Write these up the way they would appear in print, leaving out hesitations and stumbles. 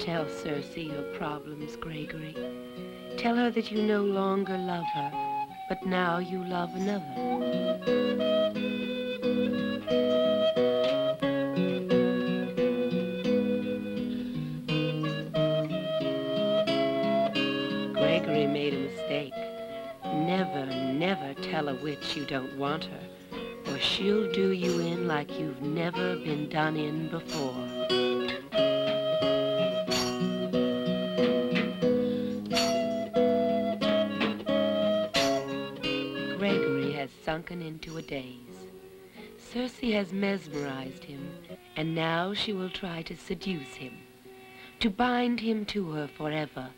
Tell Circe your problems, Gregory. Tell her that you no longer love her, but now you love another. Gregory made a mistake. Never, never tell a witch you don't want her, or she'll do you in like you've never been done in before. Sunken into a daze. Circe has mesmerized him, and now she will try to seduce him, to bind him to her forever.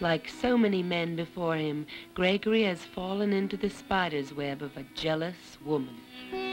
Like so many men before him, Gregory has fallen into the spider's web of a jealous woman.